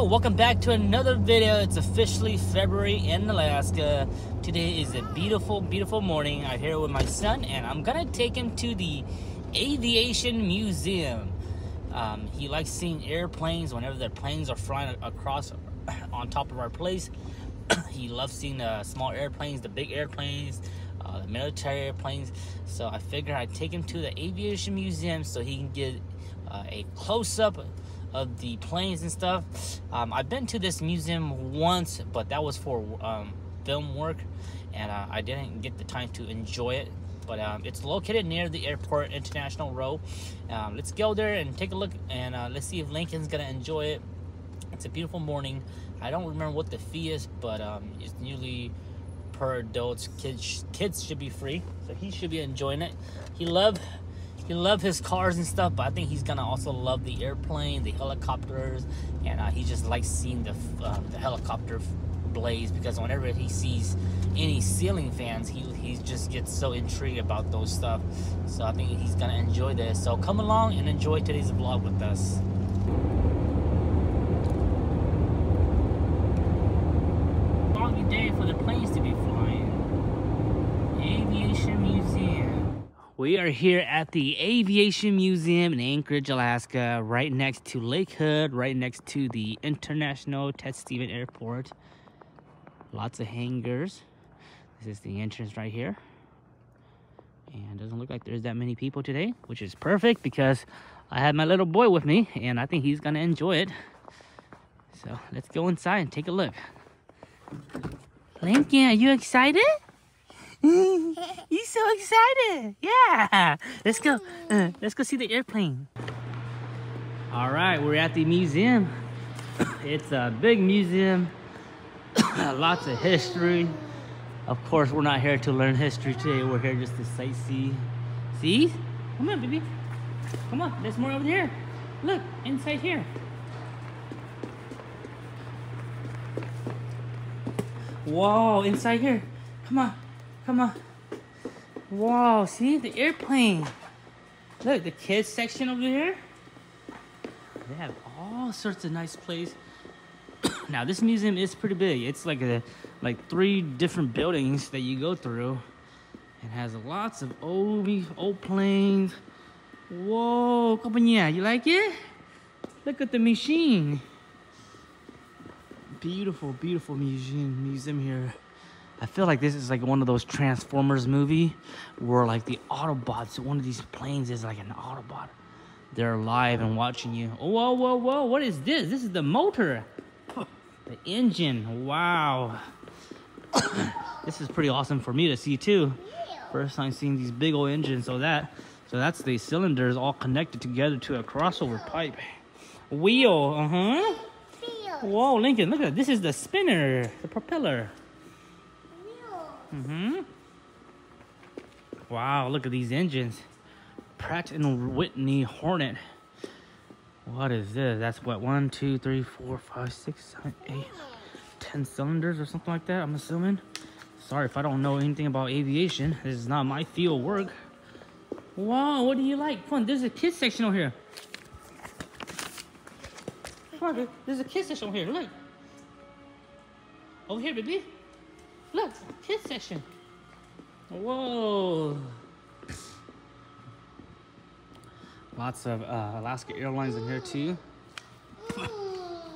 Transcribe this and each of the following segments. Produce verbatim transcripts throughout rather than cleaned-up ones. Hello, welcome back to another video. It's officially February in Alaska. Today is a beautiful, beautiful morning. I'm here with my son, and I'm gonna take him to the Aviation Museum. Um, he likes seeing airplanes whenever their planes are flying across on top of our place. He loves seeing the small airplanes, the big airplanes, uh, the military airplanes. So I figured I'd take him to the Aviation Museum so he can get uh, a close-up of the planes and stuff. um, I've been to this museum once, but that was for um, film work, and uh, I didn't get the time to enjoy it, but um, it's located near the airport, International Row. Um, let's go there and take a look, and uh, let's see if Lincoln's gonna enjoy it. It's a beautiful morning. I don't remember what the fee is, but um, it's usually per adults. Kids kids should be free, so he should be enjoying it. He loved He loves his cars and stuff, but I think he's gonna also love the airplane, the helicopters, and uh, he just likes seeing the, uh, the helicopter blaze, because whenever he sees any ceiling fans, he, he just gets so intrigued about those stuff. So I think he's gonna enjoy this. So come along and enjoy today's vlog with us. Long day for the planes to be flying. Aviation Museum. We are here at the Aviation Museum in Anchorage, Alaska, right next to Lake Hood, right next to the International Ted Stevens Airport. Lots of hangars. This is the entrance right here. And it doesn't look like there's that many people today, which is perfect because I had my little boy with me, and I think he's gonna enjoy it. So let's go inside and take a look. Lincoln, are you excited? He's so excited. Yeah, let's go uh, let's go see the airplane. All right, we're at the museum. It's a big museum. Lots of history. Of course, we're not here to learn history today. We're here just to sightsee. See, come on, baby, come on. There's more over here. Look inside here. Whoa, inside here. Come on. Come on. Wow, see the airplane. Look, the kids section over here. They have all sorts of nice plays. Now this museum is pretty big. It's like a like three different buildings that you go through. It has lots of old old planes. Whoa, compañía, you like it? Look at the machine. Beautiful, beautiful museum museum here. I feel like this is like one of those Transformers movie where like the Autobots, one of these planes is like an Autobot. They're alive and watching you. Whoa, whoa, whoa, what is this? This is the motor, the engine, wow. This is pretty awesome for me to see too. First time seeing these big old engines, so that, so that's the cylinders all connected together to a crossover pipe. Wheel, uh-huh. Whoa, Lincoln, look at this. This is the spinner, the propeller. Mm-hmm. Wow, look at these engines. Pratt and Whitney Hornet. What is this? That's what, one, two, three, four, five, six, seven, eight, ten cylinders or something like that, I'm assuming. Sorry if I don't know anything about aviation. This is not my field work. Wow, what do you like? Come on, there's a kids section over here. Come on, there's a kids section over here, look. Over here, baby. Look, kids section. Whoa. Lots of uh, Alaska Airlines in here too.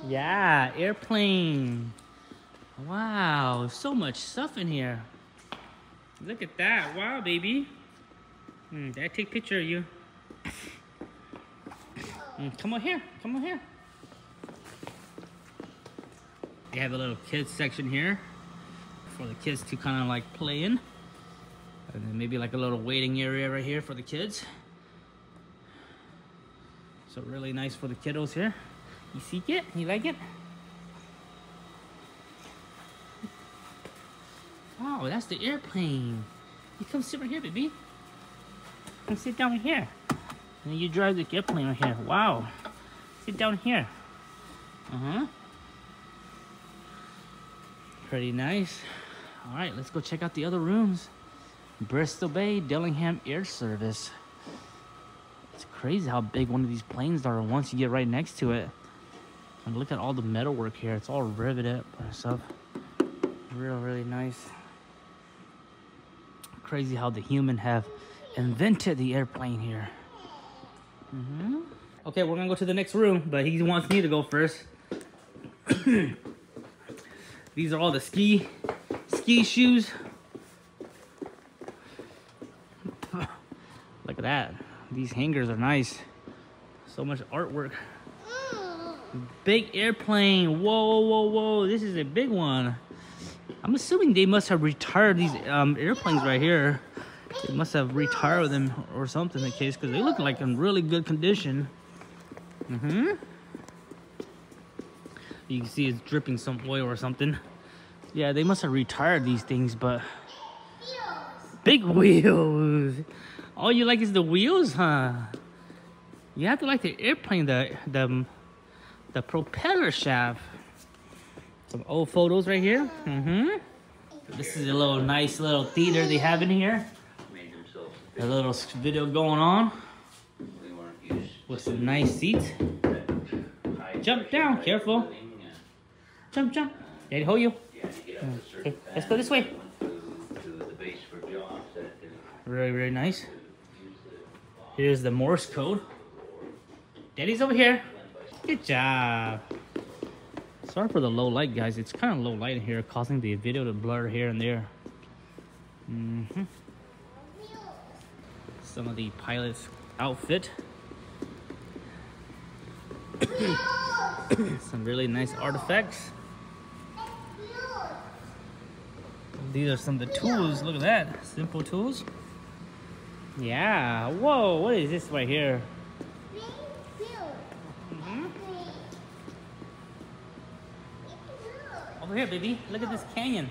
Yeah, airplane. Wow, so much stuff in here. Look at that. Wow, baby. Mm, did I take a picture of you? Mm, come on here. Come on here. They have a little kids section here for the kids to kind of like play in, and then maybe like a little waiting area right here for the kids. So really nice for the kiddos here. You seek it? You like it? Wow, that's the airplane. You come sit right here, baby. Come sit down right here. And then you drive the airplane right here. Wow. Sit down here. Uh-huh. Pretty nice. All right, let's go check out the other rooms. Bristol Bay, Dillingham Air Service. It's crazy how big one of these planes are once you get right next to it. And look at all the metal work here. It's all riveted up and stuff. Real, really nice. Crazy how the human have invented the airplane here. Mm-hmm. Okay, we're gonna go to the next room, but he wants me to go first. These are all the ski, ski shoes. Look at that. These hangers are nice. So much artwork. Big airplane. Whoa, whoa, whoa. This is a big one. I'm assuming they must have retired these um, airplanes right here. They must have retired them or something in the case, because they look like in really good condition. Mm-hmm. You can see it's dripping some oil or something. Yeah, they must have retired these things, but... Big wheels! All you like is the wheels, huh? You have to like the airplane, the, the, the propeller shaft. Some old photos right here. Mm-hmm. This is a little nice little theater they have in here. A little video going on. With some nice seats. Jump down, careful. Jump, jump. Daddy, hold you. Okay, let's go this way. Really, really nice. Here's the Morse code. Daddy's over here. Good job. Sorry for the low light, guys. It's kind of low light in here, causing the video to blur here and there. Mm-hmm. Some of the pilot's outfit. Some really nice artifacts. These are some of the tools. Look at that. Simple tools. Yeah. Whoa. What is this right here? Mm-hmm. Over here, baby. Look at this canyon.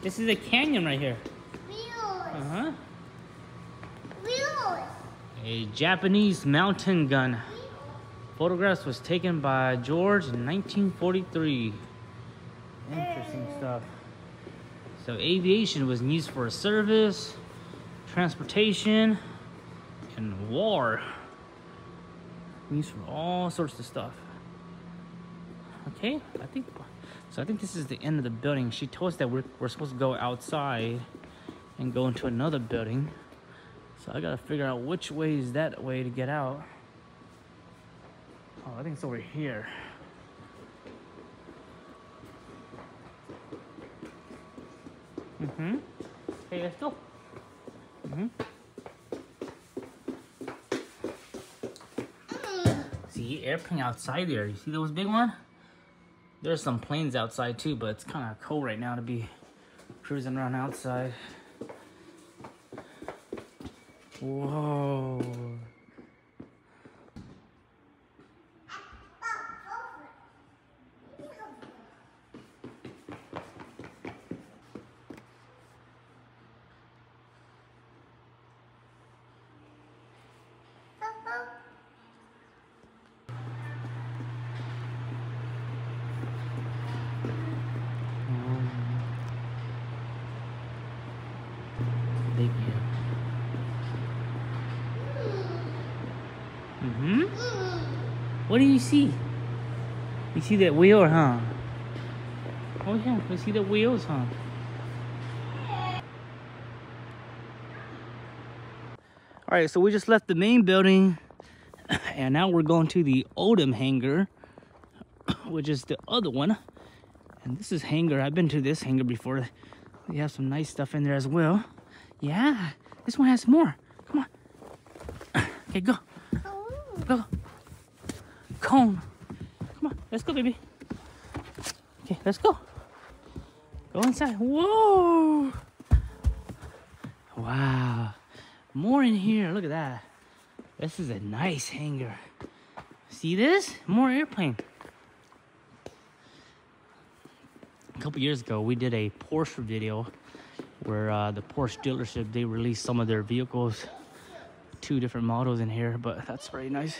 This is a canyon right here. Uh-huh. A Japanese mountain gun. Photographs was taken by George in nineteen forty-three. Interesting stuff. So aviation was used for service, transportation, and war. Used for all sorts of stuff. Okay, I think so. I think this is the end of the building. She told us that we're, we're supposed to go outside and go into another building. So I gotta figure out which way is that way to get out. Oh, I think it's over here. Mm-hmm. Hey, let's go. Mm-hmm. See, airplane outside there. You see those big one? There's some planes outside too, but it's kind of cold right now to be cruising around outside. Whoa. Mm-hmm. What do you see? You see that wheel, huh? Oh yeah, you see the wheels, huh? All right, so we just left the main building, and now we're going to the Oldham hangar, which is the other one. And this is hangar. I've been to this hangar before. They have some nice stuff in there as well. Yeah, this one has more. Come on. Okay, go. Go. Cone. Come on. Let's go, baby. Okay, let's go. Go inside. Whoa. Wow. More in here. Look at that. This is a nice hangar. See this? More airplane. A couple years ago, we did a Porsche video where uh, the Porsche dealership, they released some of their vehicles. Two different models in here, but that's very nice.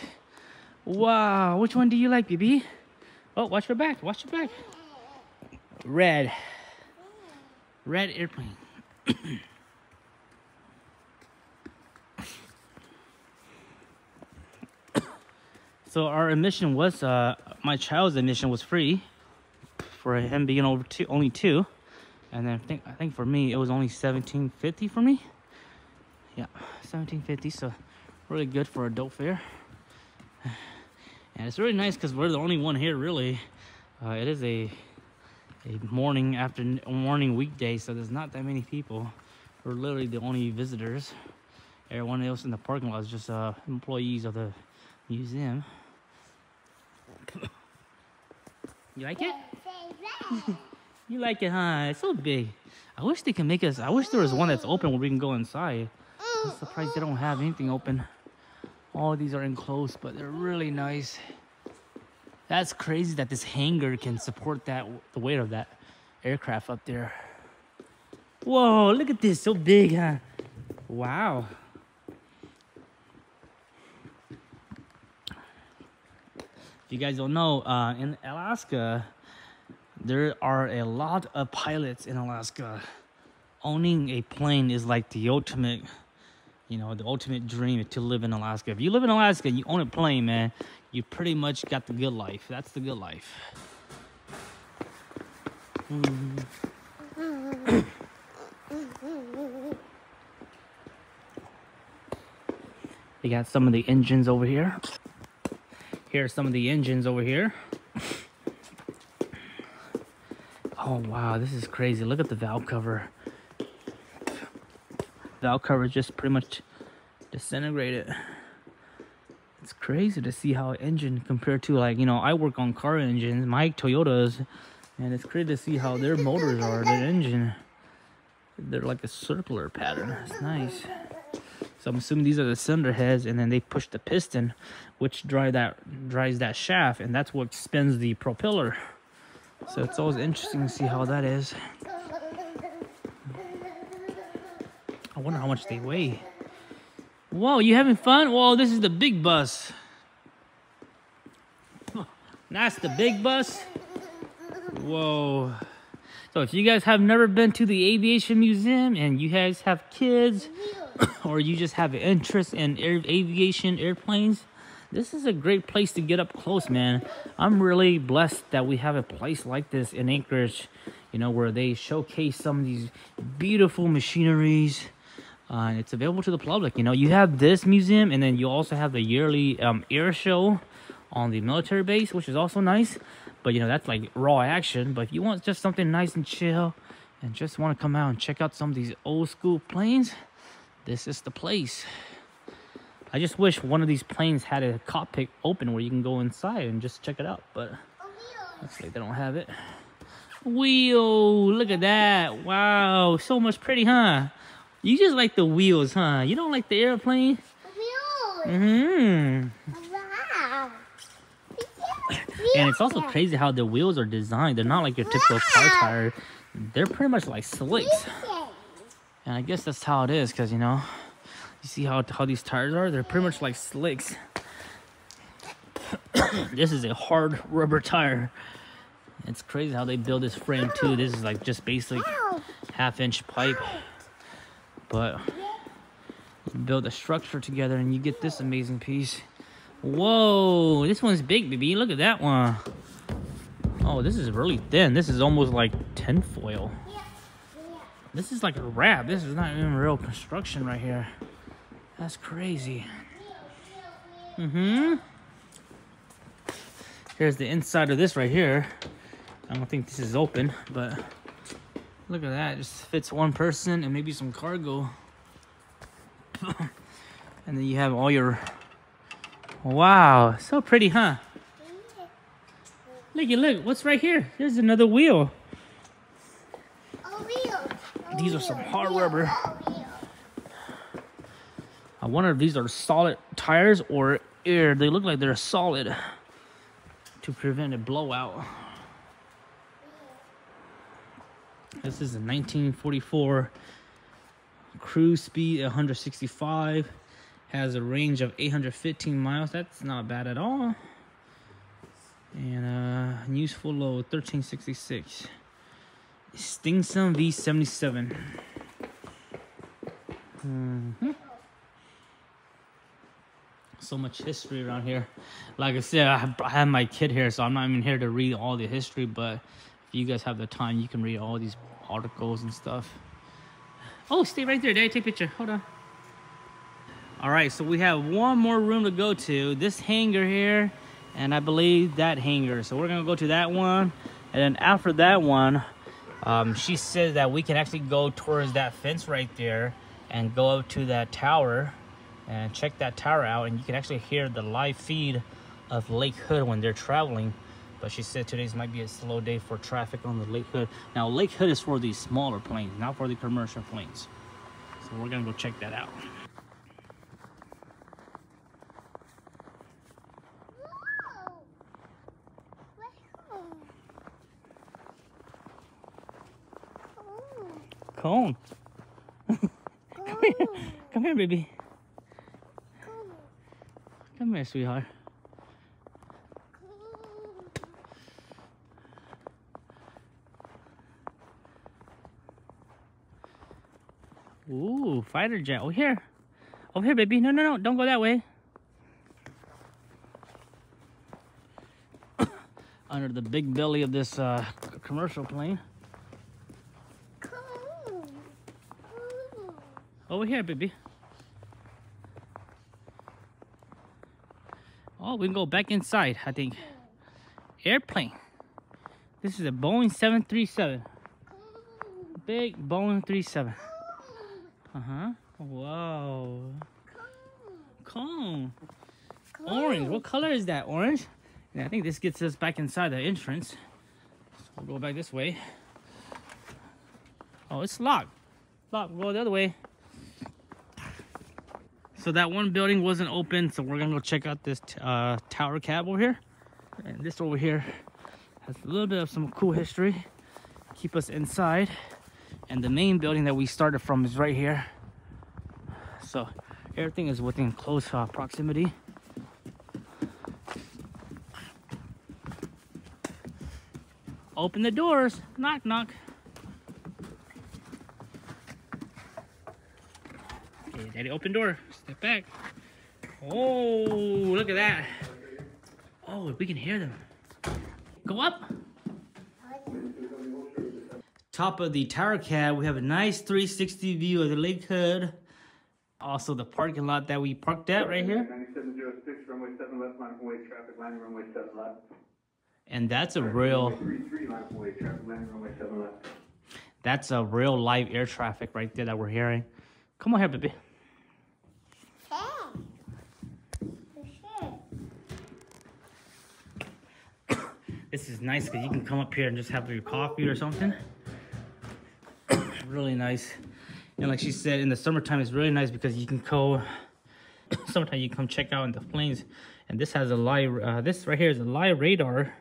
Wow, which one do you like, baby? Oh, watch your back, watch your back. Red. Red airplane. So our admission was, uh, my child's admission was free for him being over two, only two. And then I think, I think for me, it was only seventeen fifty for me. Yeah, seventeen fifty, so really good for adult fare. And it's really nice because we're the only one here, really. Uh, it is a, a morning, afternoon, morning weekday, so there's not that many people. We're literally the only visitors. Everyone else in the parking lot is just uh, employees of the museum. You like it? You like it, huh? It's so big. I wish they could make us, I wish there was one that's open where we can go inside. I'm surprised they don't have anything open. All these are enclosed, but they're really nice. That's crazy that this hangar can support that, the weight of that aircraft up there. Whoa, look at this, so big, huh? Wow. If you guys don't know, uh, in Alaska, there are a lot of pilots in Alaska. Owning a plane is like the ultimate, you know, the ultimate dream to live in Alaska. If you live in Alaska and you own a plane, man, you pretty much got the good life. That's the good life. Mm. They got some of the engines over here. Here are some of the engines over here. Oh wow, this is crazy. Look at the valve cover. Valve cover just pretty much disintegrated. It's crazy to see how an engine compared to, like, you know, I work on car engines, my Toyotas, and it's crazy to see how their motors are, their engine. They're like a circular pattern. It's nice. So I'm assuming these are the cylinder heads, and then they push the piston, which drive that drives that shaft, and that's what spins the propeller. So it's always interesting to see how that is. I wonder how much they weigh. Whoa, you having fun? Whoa, this is the big bus. Huh, that's the big bus. Whoa. So if you guys have never been to the Aviation Museum and you guys have kids or you just have an interest in air, aviation, airplanes, this is a great place to get up close, man. I'm really blessed that we have a place like this in Anchorage, you know, where they showcase some of these beautiful machineries. Uh, and it's available to the public. You know, you have this museum, and then you also have the yearly um, air show on the military base, which is also nice. But, you know, that's like raw action. But if you want just something nice and chill and just want to come out and check out some of these old school planes, this is the place. I just wish one of these planes had a cockpit open where you can go inside and just check it out. But looks like they don't have it. Wheel! Look at that. Wow. So much pretty, huh? You just like the wheels, huh? You don't like the airplane? The wheels. Mm-hmm. Wow. And it's also crazy how the wheels are designed. They're not like your typical car tire. They're pretty much like slicks. And I guess that's how it is, because, you know, you see how, how these tires are? They're pretty much like slicks. This is a hard rubber tire. It's crazy how they build this frame, too. This is like just basic half-inch pipe. But you build a structure together and you get this amazing piece. Whoa, this one's big, baby. Look at that one. Oh, this is really thin. This is almost like tinfoil. This is like a wrap. This is not even real construction right here. That's crazy. Mm-hmm. Here's the inside of this right here. I don't think this is open, but look at that. It just fits one person and maybe some cargo. And then you have all your... Wow, so pretty, huh? Look, look, what's right here? There's another wheel. A wheel. A these wheel. Are some hard wheel. Rubber. I wonder if these are solid tires or air. They look like they're solid to prevent a blowout. This is a nineteen forty-four cruise speed, one hundred sixty-five. Has a range of eight hundred fifteen miles. That's not bad at all. And uh, useful load thirteen sixty-six. Stinson V seventy-seven. Mm-hmm. so much history around here. Like I said, I have, I have my kid here, so I'm not even here to read all the history, but if you guys have the time, you can read all these articles and stuff. Oh, stay right there, Daddy, take a picture, hold on. All right, so we have one more room to go to. This hangar here, and I believe that hangar. So we're gonna go to that one, and then after that one, um, she said that we can actually go towards that fence right there and go up to that tower and check that tower out, and you can actually hear the live feed of Lake Hood when they're traveling. But she said today's might be a slow day for traffic on the Lake Hood. Now Lake Hood is for the smaller planes, not for the commercial planes. So we're gonna go check that out. Cone. Come here. Come here, baby. Come here, sweetheart. Ooh, fighter jet. Over here. Over here, baby. No, no, no. Don't go that way. Under the big belly of this uh, commercial plane. Over here, baby. Oh, we can go back inside, I think. Airplane. This is a Boeing seven thirty-seven. Big Boeing three seven. Uh-huh. Whoa. Cone. Orange. What color is that? Orange? And I think this gets us back inside the entrance. So we'll go back this way. Oh, it's locked. Locked. We'll go the other way. So that one building wasn't open, so we're gonna go check out this uh, tower cab over here. And this over here has a little bit of some cool history. Keep us inside. And the main building that we started from is right here. So everything is within close uh, proximity. Open the doors, knock, knock. Hey, Daddy, open door. Step back. Oh, look at that. Oh, we can hear them. Go up. Top of the tower cab, we have a nice three sixty view of the Lake Hood. Also, the parking lot that we parked at right here. ninety-seven oh six, runway seven left, line of way, traffic landing, runway seven left. And that's a real... three three, line of way, traffic landing, runway seven left. That's a real live air traffic right there that we're hearing. Come on here, baby. Hey. This is nice because you can come up here and just have your coffee or something. Really nice. And like she said, in the summertime, it's really nice because you can go, sometimes you come check out in the planes. And this has a live, uh, this right here is a live radar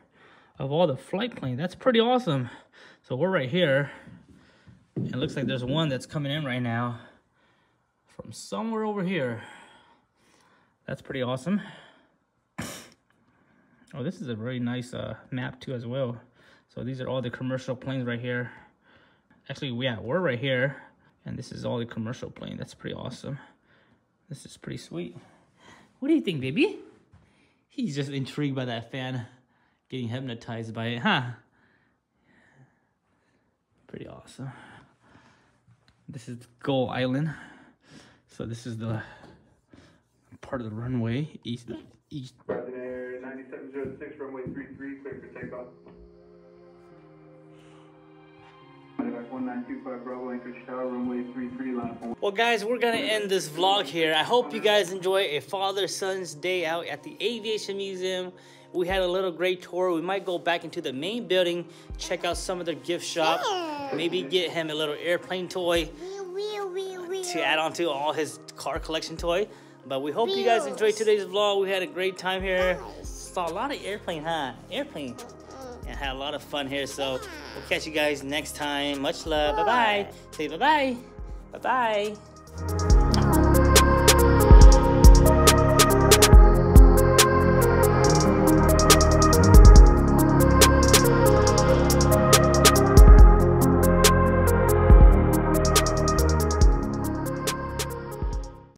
of all the flight planes. That's pretty awesome. So we're right here. It looks like there's one that's coming in right now. From somewhere over here. That's pretty awesome. Oh, this is a very nice uh, map too as well. So these are all the commercial planes right here. Actually, yeah, we're right here. And this is all the commercial plane. That's pretty awesome. This is pretty sweet. What do you think, baby? He's just intrigued by that fan. Getting hypnotized by it, huh? Pretty awesome. This is Gull Island. So this is the part of the runway, east of east. Horizon Air ninety-seven oh six, runway three three, clear for takeoff. Well, guys, we're gonna end this vlog here. I hope you guys enjoy a father-son's day out at the Aviation Museum. We had a little great tour. We might go back into the main building, check out some of their gift shop, maybe get him a little airplane toy to add on to all his car collection toy. But we hope Beals. You guys enjoyed today's vlog. We had a great time here. Nice. Saw a lot of airplane, huh? Airplane. Mm-hmm. And had a lot of fun here. So yeah. We'll catch you guys next time. Much love. Bye-bye. Say bye-bye. Bye-bye.